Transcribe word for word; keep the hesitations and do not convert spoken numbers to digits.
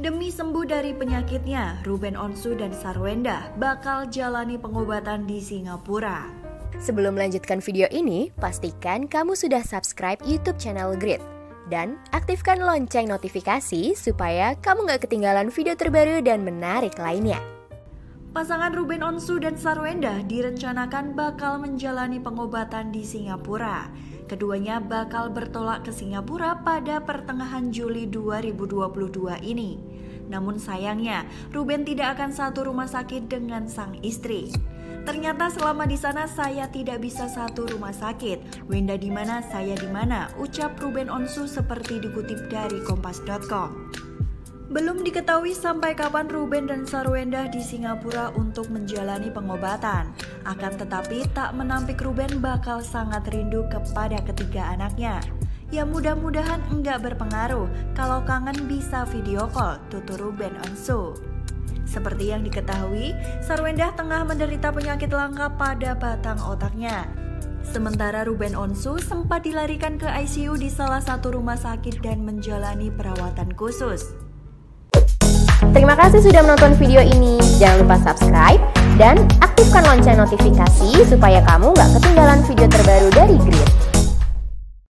Demi sembuh dari penyakitnya, Ruben Onsu dan Sarwendah bakal jalani pengobatan di Singapura. Sebelum melanjutkan video ini, pastikan kamu sudah subscribe YouTube channel Grid. Dan aktifkan lonceng notifikasi supaya kamu nggak ketinggalan video terbaru dan menarik lainnya. Pasangan Ruben Onsu dan Sarwendah direncanakan bakal menjalani pengobatan di Singapura. Keduanya bakal bertolak ke Singapura pada pertengahan Juli dua ribu dua puluh dua ini. Namun sayangnya, Ruben tidak akan satu rumah sakit dengan sang istri. Ternyata selama di sana saya tidak bisa satu rumah sakit. Winda di mana, saya di mana, ucap Ruben Onsu seperti dikutip dari kompas titik com. Belum diketahui sampai kapan Ruben dan Sarwendah di Singapura untuk menjalani pengobatan. Akan tetapi tak menampik Ruben bakal sangat rindu kepada ketiga anaknya. Ya mudah-mudahan enggak berpengaruh, kalau kangen bisa video call, tutur Ruben Onsu. Seperti yang diketahui, Sarwendah tengah menderita penyakit langka pada batang otaknya. Sementara Ruben Onsu sempat dilarikan ke I C U di salah satu rumah sakit dan menjalani perawatan khusus. Terima kasih sudah menonton video ini. Jangan lupa subscribe dan aktifkan lonceng notifikasi supaya kamu nggak ketinggalan video terbaru dari Grid.